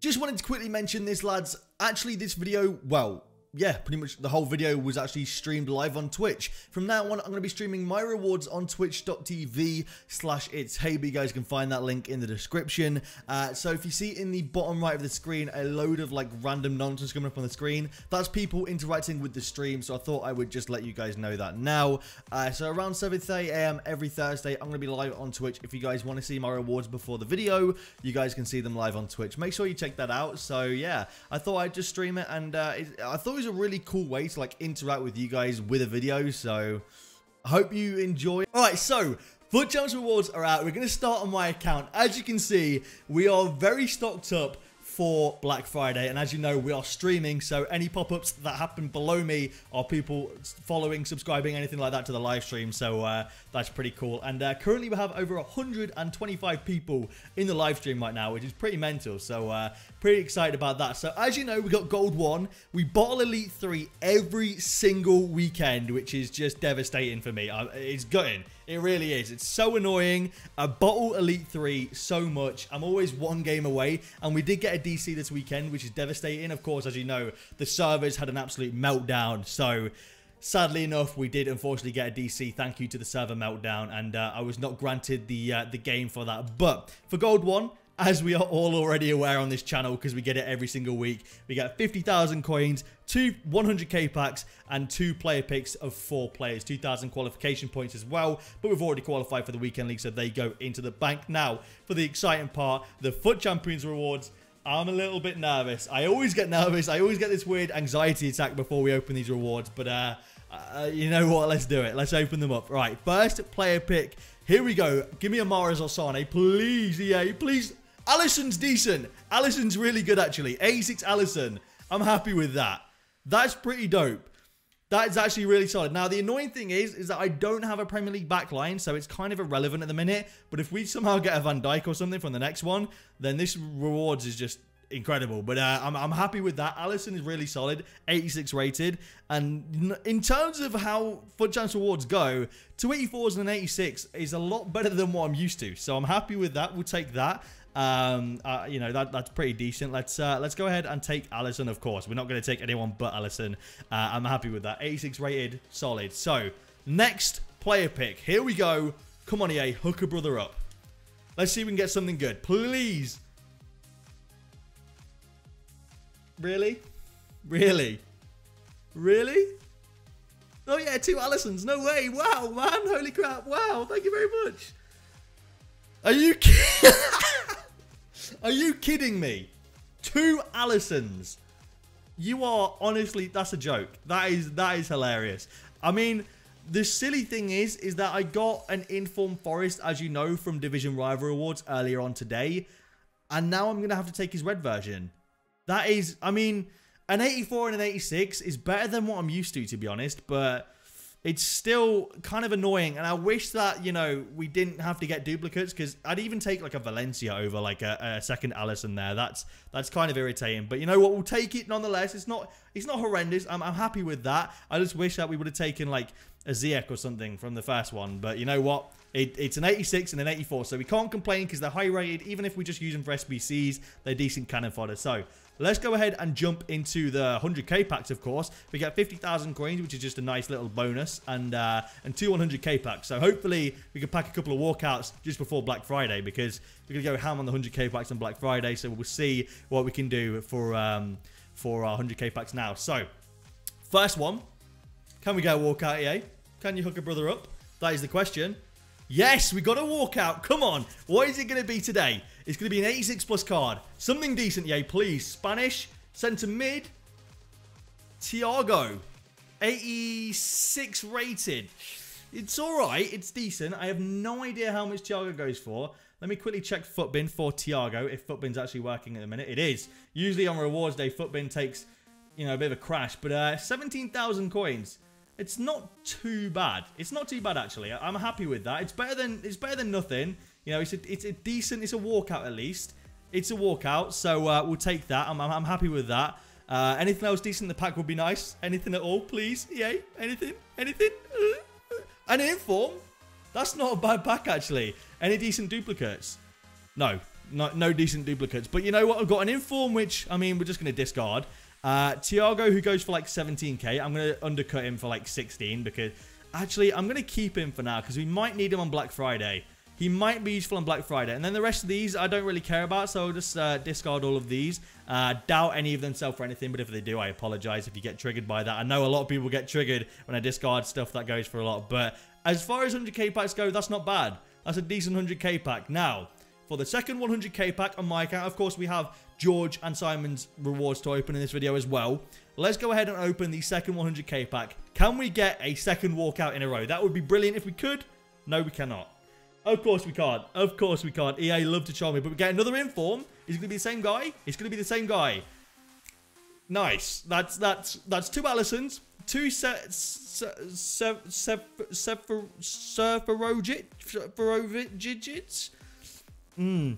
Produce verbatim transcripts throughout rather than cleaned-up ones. Just wanted to quickly mention this, lads. Actually, this video, well, yeah, pretty much the whole video was actually streamed live on Twitch. From now on, I'm going to be streaming my rewards on twitch dot t v slash It's Haber. You guys can find that link in the description. Uh, so if you see in the bottom right of the screen, a load of like random nonsense coming up on the screen, that's people interacting with the stream. So I thought I would just let you guys know that now. Uh, so around seven thirty a m every Thursday, I'm going to be live on Twitch. If you guys want to see my rewards before the video, you guys can see them live on Twitch. Make sure you check that out. So yeah, I thought I'd just stream it, and uh, it, I thought it was a really cool way to like interact with you guys with a video, so I hope you enjoy. All right, so FUT Champs rewards are out. We're going to start on my account. As you can see, we are very stocked up for Black Friday, and as you know, we are streaming, so any pop-ups that happen below me are people following, subscribing, anything like that to the live stream, so uh, that's pretty cool. And uh, currently we have over one hundred twenty-five people in the live stream right now, which is pretty mental, so uh, pretty excited about that. So as you know, we got Gold one, we bottle Elite three every single weekend, which is just devastating for me. I, it's gutting. It really is. It's so annoying. I bottle Elite three so much. I'm always one game away, and we did get a D C this weekend, which is devastating. Of course, as you know, the servers had an absolute meltdown, so sadly enough, we did unfortunately get a D C. Thank you to the server meltdown, and uh, I was not granted the uh, the game for that. But for Gold one, as we are all already aware on this channel, because we get it every single week, we get fifty thousand coins, two one hundred K packs, and two player picks of four players, two thousand qualification points as well. But we've already qualified for the weekend league, so they go into the bank. Now, for the exciting part, the FUT Champions rewards. I'm a little bit nervous. I always get nervous. I always get this weird anxiety attack before we open these rewards. But uh, uh, you know what? Let's do it. Let's open them up. Right, first player pick. Here we go. Give me a Mahrez or Sane, please. E A, please. Alisson's decent. Alisson's really good, actually. eighty-six Alisson. I'm happy with that. That's pretty dope. That is actually really solid. Now, the annoying thing is, is that I don't have a Premier League backline, so it's kind of irrelevant at the minute. But if we somehow get a Van Dijk or something from the next one, then this rewards is just incredible. But uh, I'm, I'm happy with that. Alisson is really solid. eighty-six rated. And in terms of how FUT Champs rewards go, two eighty-fours and an eighty-six is a lot better than what I'm used to. So I'm happy with that. We'll take that. Um, uh, you know, that that's pretty decent. Let's uh, let's go ahead and take Alisson, of course. We're not going to take anyone but Alisson. Uh, I'm happy with that. eighty-six rated, solid. So, next player pick. Here we go. Come on, E A. Hook a brother up. Let's see if we can get something good. Please. Really? Really? Really? Oh, yeah, two Alissons. No way. Wow, man. Holy crap. Wow. Thank you very much. Are you kidding? Are you kidding me? Two Alissons. You are, honestly, that's a joke. That is that is hilarious. I mean, the silly thing is, is that I got an Informed Forest, as you know, from Division Rival Awards earlier on today. And now I'm going to have to take his red version. That is, I mean, an eighty-four and an eighty-six is better than what I'm used to, to be honest. But it's still kind of annoying, and I wish that, you know, we didn't have to get duplicates, because I'd even take, like, a Valencia over, like, a, a second Alisson there. That's that's kind of irritating. But you know what? We'll take it nonetheless. It's not it's not horrendous. I'm, I'm happy with that. I just wish that we would have taken, like, a Ziyech or something from the first one. But you know what? It, it's an eighty-six and an eighty-four, so we can't complain because they're high-rated. Even if we just use them for S B Cs, they're decent cannon fodder. So let's go ahead and jump into the one hundred K packs, of course. We get fifty thousand coins, which is just a nice little bonus, and uh, and two one hundred K packs. So hopefully we can pack a couple of walkouts just before Black Friday, because we're going to go ham on the one hundred K packs on Black Friday. So we'll see what we can do for, um, for our one hundred K packs now. So, first one. Can we get a walkout, E A? Can you hook a brother up? That is the question. Yes, we got a walkout. Come on. What is it going to be today? It's going to be an eighty-six plus card. Something decent, yay, please. Spanish, centre mid, Thiago, eighty-six rated. It's all right. It's decent. I have no idea how much Thiago goes for. Let me quickly check Footbin for Thiago, if Footbin's actually working at the minute. It is. Usually on rewards day, Footbin takes, you know, a bit of a crash. But uh, seventeen thousand coins. It's not too bad. It's not too bad, actually. I'm happy with that. It's better than it's better than nothing. You know, it's a, it's a decent, it's a walkout at least. It's a walkout, so uh, we'll take that. I'm, I'm, I'm happy with that. Uh, anything else decent in the pack would be nice. Anything at all, please. Yay, anything, anything. An Inform? That's not a bad pack, actually. Any decent duplicates? No, No, no decent duplicates. But you know what? I've got an inform, which, I mean, we're just going to discard. Uh, Thiago, who goes for like seventeen K. I'm going to undercut him for like sixteen because... Actually, I'm going to keep him for now because we might need him on Black Friday. He might be useful on Black Friday. And then the rest of these I don't really care about, so I'll just uh, discard all of these. Uh, doubt any of them sell for anything, but if they do, I apologize if you get triggered by that. I know a lot of people get triggered when I discard stuff that goes for a lot, but as far as one hundred K packs go, that's not bad. That's a decent one hundred K pack. Now, for the second one hundred K pack on my account, of course, we have George and Simon's rewards to open in this video as well. Let's go ahead and open the second one hundred K pack. Can we get a second walkout in a row? That would be brilliant if we could. No, we cannot. Of course we can't. Of course we can't. E A love to charm me. But we get another inform. Is it going to be the same guy? It's going to be the same guy. Nice. That's that's that's two Alissons. Two Seferovicits. Mmm.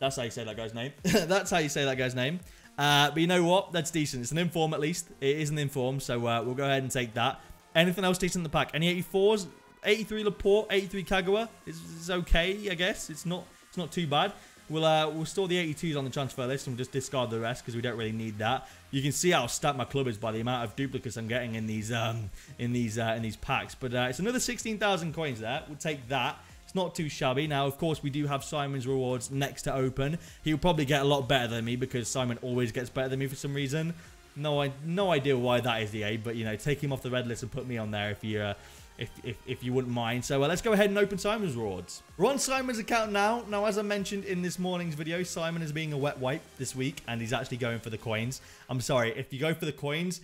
That's how you say that guy's name. That's how you say that guy's name. Uh, but you know what? That's decent. It's an inform at least. It is an inform. So uh, we'll go ahead and take that. Anything else decent in the pack? Any eighty-fours? eighty-three Laporte, eighty-three Kagawa is, is okay, I guess. It's not it's not too bad. We'll uh, we'll store the eighty-twos on the transfer list and we'll just discard the rest because we don't really need that. You can see how stacked my club is by the amount of duplicates I'm getting in these um in these uh, in these packs. But uh, it's another sixteen thousand coins there. We'll take that. It's not too shabby. Now, of course, we do have Simon's rewards next to open. He'll probably get a lot better than me because Simon always gets better than me for some reason. No, I no idea why that is the aim, but you know, take him off the red list and put me on there if you. Uh, If, if, if you wouldn't mind. So uh, let's go ahead and open Simon's rewards. We're on Simon's account now. Now, as I mentioned in this morning's video, Simon is being a wet wipe this week, and he's actually going for the coins. I'm sorry. If you go for the coins,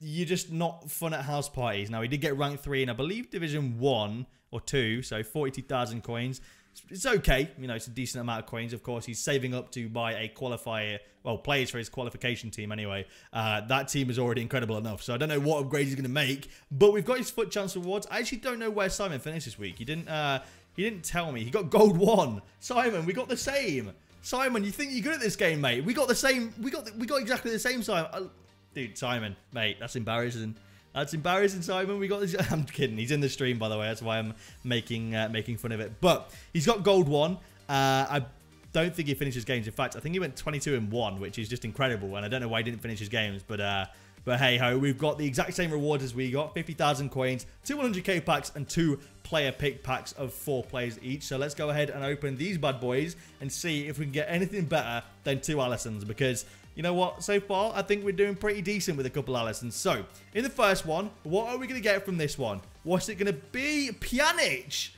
you're just not fun at house parties. Now, he did get rank three in, I believe, Division one or two, so forty-two thousand coins. It's okay. You know, it's a decent amount of coins. Of course, he's saving up to buy a qualifier, well, players for his qualification team anyway. Uh, that team is already incredible enough, so I don't know what upgrades he's going to make, but we've got his FUT Champs rewards. I actually don't know where Simon finished this week. He didn't, uh, he didn't tell me. He got gold one. Simon, we got the same. Simon, you think you're good at this game, mate? We got the same. We got, the, we got exactly the same, Simon. Uh, dude, Simon, mate, that's embarrassing. That's embarrassing, Simon. We got this. I'm kidding. He's in the stream, by the way. That's why I'm making uh, making fun of it. But he's got gold one. Uh, I don't think he finishes games. In fact, I think he went twenty-two and one, which is just incredible. And I don't know why he didn't finish his games. But uh, but hey ho, we've got the exact same rewards as we got: fifty thousand coins, two one hundred K packs, and two player pick packs of four players each. So let's go ahead and open these bad boys and see if we can get anything better than two Alissons, because you know what? So far, I think we're doing pretty decent with a couple Alissons. So, in the first one, what are we going to get from this one? What's it going to be? Pjanic!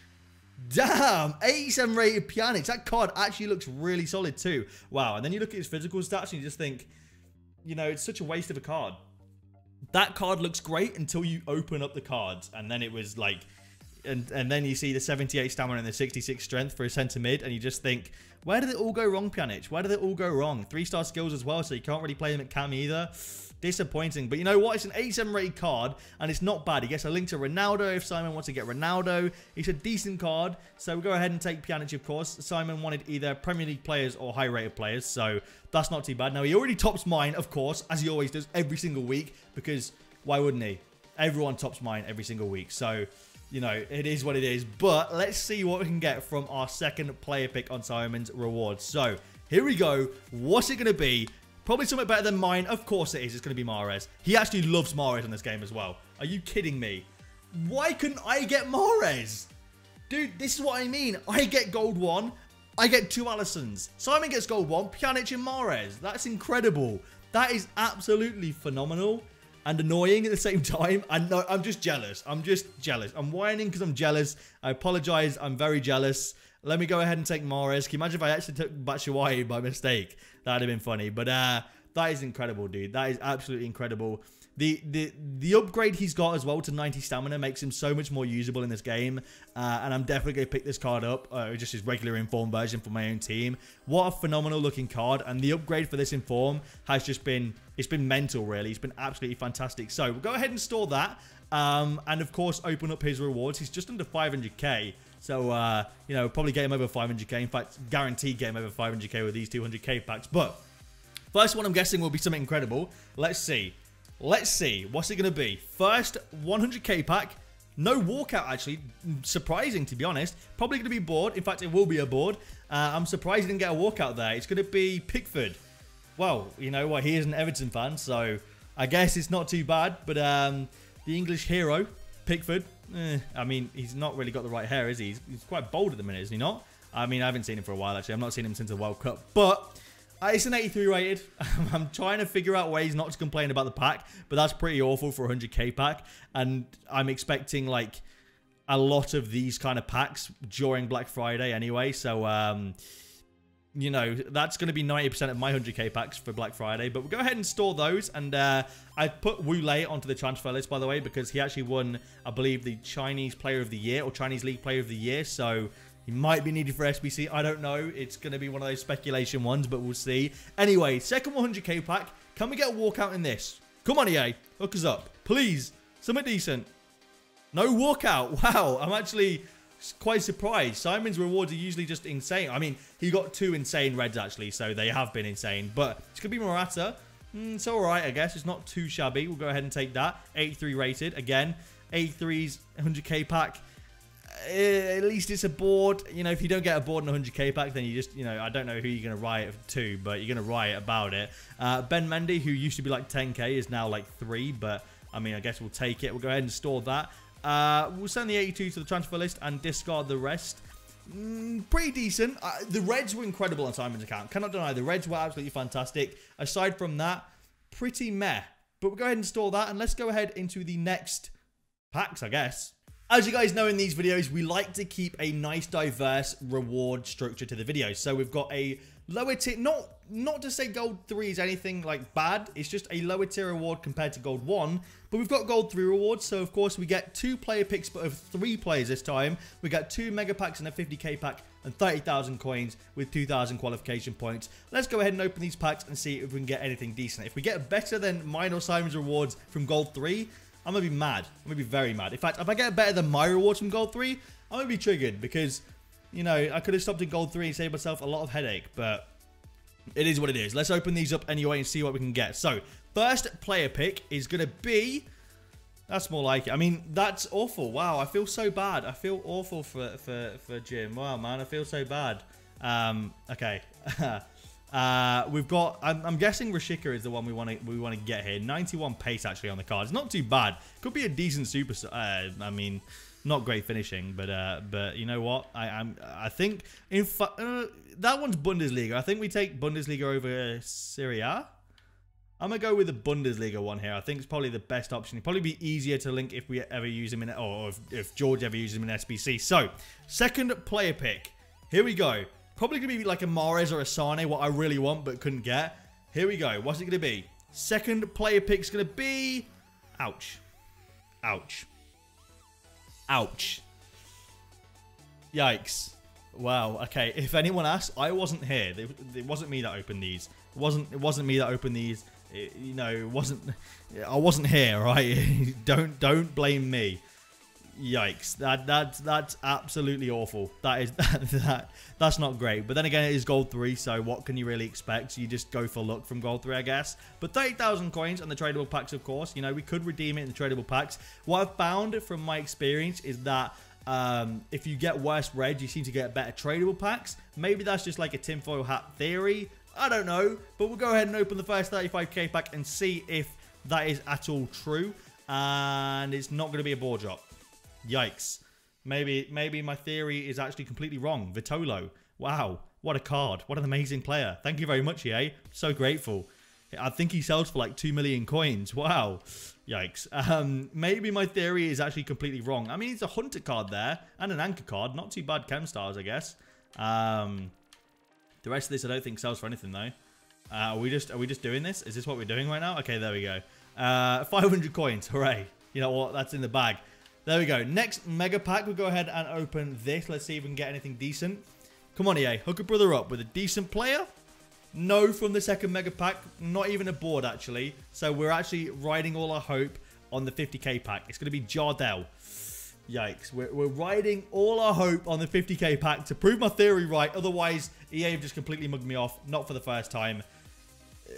Damn! eighty-seven rated Pjanic. That card actually looks really solid too. Wow. And then you look at his physical stats and you just think, you know, it's such a waste of a card. That card looks great until you open up the cards. And then it was like... And, and then you see the seventy-eight stamina and the sixty-six strength for a centre mid, and you just think, where did it all go wrong, Pjanic? Where did it all go wrong? Three-star skills as well, so you can't really play him at cam either. Disappointing. But you know what? It's an eighty-seven rated card, and it's not bad. He gets a link to Ronaldo if Simon wants to get Ronaldo. It's a decent card, so we'll go ahead and take Pjanic, of course. Simon wanted either Premier League players or high-rated players, so that's not too bad. Now, he already tops mine, of course, as he always does every single week, because why wouldn't he? Everyone tops mine every single week, so... You know, it is what it is. But let's see what we can get from our second player pick on Simon's rewards. So, here we go. What's it going to be? Probably something better than mine. Of course it is. It's going to be Mahrez. He actually loves Mahrez in this game as well. Are you kidding me? Why couldn't I get Mahrez? Dude, this is what I mean. I get gold one. I get two Alissons. Simon gets gold one. Pjanic and Mahrez. That's incredible. That is absolutely phenomenal. And annoying at the same time. I know, I'm just jealous. I'm just jealous. I'm whining because I'm jealous. I apologize. I'm very jealous. Let me go ahead and take Mahrez. Can you imagine if I actually took Batshuayi by mistake? That would have been funny. But uh, that is incredible, dude. That is absolutely incredible. The, the the upgrade he's got as well to ninety stamina makes him so much more usable in this game. Uh, and I'm definitely going to pick this card up. Uh, just his regular inform version for my own team. What a phenomenal looking card. And the upgrade for this inform has just been... It's been mental, really. It's been absolutely fantastic. So, we'll go ahead and store that. Um, and, of course, open up his rewards. He's just under five hundred K. So, uh, you know, probably get him over five hundred K. In fact, guaranteed get him over five hundred K with these two hundred K packs. But, first one I'm guessing will be something incredible. Let's see. Let's see. What's it going to be? First one hundred K pack. No walkout, actually. Surprising, to be honest. Probably going to be a board. In fact, it will be a board. Uh, I'm surprised he didn't get a walkout there. It's going to be Pickford. Well, you know what? Well, he is an Everton fan, so I guess it's not too bad. But um, the English hero, Pickford, eh, I mean, he's not really got the right hair, is he? He's, he's quite bold at the minute, isn't he not? I mean, I haven't seen him for a while, actually. I've not seen him since the World Cup. But it's an eighty-three rated. I'm trying to figure out ways not to complain about the pack, but that's pretty awful for a one hundred K pack. And I'm expecting, like, a lot of these kind of packs during Black Friday anyway. So, um, you know, that's going to be ninety percent of my one hundred K packs for Black Friday. But we'll go ahead and store those. And uh, I put Wu Lei onto the transfer list, by the way, because he actually won, I believe, the Chinese Player of the Year or Chinese League Player of the Year. So he might be needed for S B C. I don't know. It's going to be one of those speculation ones, but we'll see. Anyway, second one hundred K pack. Can we get a walkout in this? Come on, E A. Hook us up. Please. Something decent. No walkout. Wow. I'm actually quite surprised. Simon's rewards are usually just insane. I mean, he got two insane reds, actually, so they have been insane. But it's going to be Morata. Mm, it's all right, I guess. It's not too shabby. We'll go ahead and take that. eighty-three rated. Again, eighty-three's one hundred K pack. At least it's a board. You know, if you don't get a board in one hundred K pack, then you just, you know, I don't know who you're going to riot to, but you're going to riot about it. Uh, Ben Mendy, who used to be like ten K, is now like three, but I mean, I guess we'll take it. We'll go ahead and store that. Uh, we'll send the eighty-two to the transfer list and discard the rest. Mm, pretty decent. Uh, the Reds were incredible on Simon's account. Cannot deny, the Reds were absolutely fantastic. Aside from that, pretty meh. But we'll go ahead and store that, and let's go ahead into the next packs, I guess. As you guys know, in these videos, we like to keep a nice, diverse reward structure to the video. So we've got a lower tier, not not to say gold three is anything like bad. It's just a lower tier reward compared to gold one. But we've got gold three rewards. So, of course, we get two player picks, but of three players this time. We got two mega packs and a fifty K pack and thirty thousand coins with two thousand qualification points. Let's go ahead and open these packs and see if we can get anything decent. If we get better than mine or Simon's rewards from gold three, I'm going to be mad. I'm going to be very mad. In fact, if I get better than my rewards from gold three, I'm going to be triggered because, you know, I could have stopped at gold three and saved myself a lot of headache, but it is what it is. Let's open these up anyway and see what we can get. So, first player pick is going to be... That's more like it. I mean, that's awful. Wow, I feel so bad. I feel awful for, for, for Jim. Wow, man, I feel so bad. Um, okay. Uh, we've got, I'm, I'm guessing Rashika is the one we want to we want to get here. ninety-one pace, actually, on the card. It's not too bad. Could be a decent super, uh, I mean, not great finishing, but uh, but you know what? I I'm, I think, in fact, uh, that one's Bundesliga. I think we take Bundesliga over uh, Serie A. I'm going to go with the Bundesliga one here. I think it's probably the best option. It'd probably be easier to link if we ever use him in, or if, if George ever uses him in S B C. So, second player pick. Here we go. Probably going to be like a Mahrez or a Sane, what I really want but couldn't get. Here we go. What's it going to be? Second player pick's going to be... Ouch. Ouch. Ouch. Yikes. Wow. Okay. If anyone asks, I wasn't here. It wasn't me that opened these. It wasn't, it wasn't me that opened these. It, you know, it wasn't... I wasn't here, right? don't, don't blame me. Yikes, that that's that's absolutely awful. That is that, that that's not great, but then again, it is gold three, so what can you really expect? You just go for luck from gold three, I guess. But thirty thousand coins and the tradable packs, of course. You know, we could redeem it in the tradable packs. What I've found from my experience is that um if you get worse red, you seem to get better tradable packs. Maybe that's just like a tinfoil hat theory, I don't know, but we'll go ahead and open the first thirty-five K pack and see if that is at all true. And it's not going to be a board drop. Yikes. Maybe maybe my theory is actually completely wrong. Vitolo. Wow. What a card. What an amazing player. Thank you very much, E A. So grateful. I think he sells for like two million coins. Wow. Yikes. Um, maybe my theory is actually completely wrong. I mean, it's a Hunter card there and an Anchor card. Not too bad chem stars, I guess. Um, the rest of this I don't think sells for anything, though. Uh, are, we just, are we just doing this? Is this what we're doing right now? Okay, there we go. Uh, five hundred coins. Hooray. You know what? That's in the bag. There we go. Next mega pack. We'll go ahead and open this. Let's see if we can get anything decent. Come on, E A. Hook a brother up with a decent player. No from the second mega pack. Not even a board, actually. So we're actually riding all our hope on the fifty K pack. It's going to be Jardel. Yikes. We're, we're riding all our hope on the fifty K pack to prove my theory right. Otherwise, E A have just completely mugged me off. Not for the first time.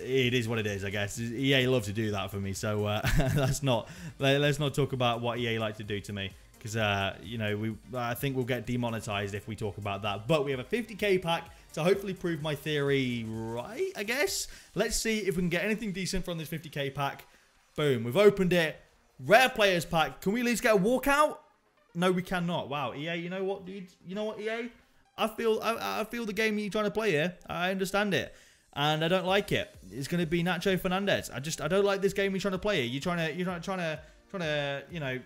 It is what it is, I guess. E A love to do that for me, so uh, that's not. Let's not talk about what E A like to do to me. because uh, you know, we I think we'll get demonetized if we talk about that. But we have a fifty K pack to hopefully prove my theory right, I guess. Let's see if we can get anything decent from this fifty K pack. Boom, we've opened it. Rare players pack. Can we at least get a walkout? No, we cannot. Wow, E A, you know what, dude? You know what, E A? I feel I, I feel the game you're trying to play here. I understand it. And I don't like it. It's going to be Nacho Fernandez. I just I don't like this game you're trying to play here. You're trying to you're trying to trying to trying to you know,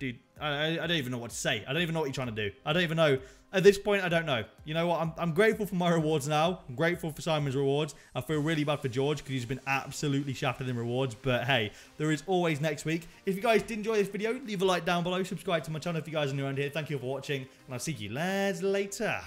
dude. I I don't even know what to say. I don't even know what you're trying to do. I don't even know at this point. I don't know. You know what? I'm I'm grateful for my rewards now. I'm grateful for Simon's rewards. I feel really bad for George because he's been absolutely shafted in rewards. But hey, there is always next week. If you guys did enjoy this video, leave a like down below. Subscribe to my channel if you guys are new around here. Thank you for watching, and I'll see you lads later.